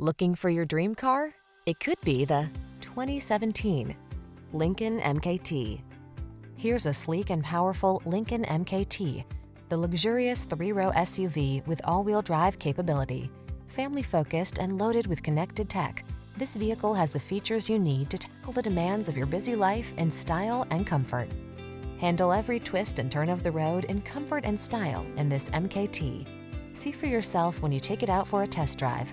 Looking for your dream car? It could be the 2017 Lincoln MKT. Here's a sleek and powerful Lincoln MKT, the luxurious three-row SUV with all-wheel drive capability. Family-focused and loaded with connected tech, this vehicle has the features you need to tackle the demands of your busy life in style and comfort. Handle every twist and turn of the road in comfort and style in this MKT. See for yourself when you take it out for a test drive.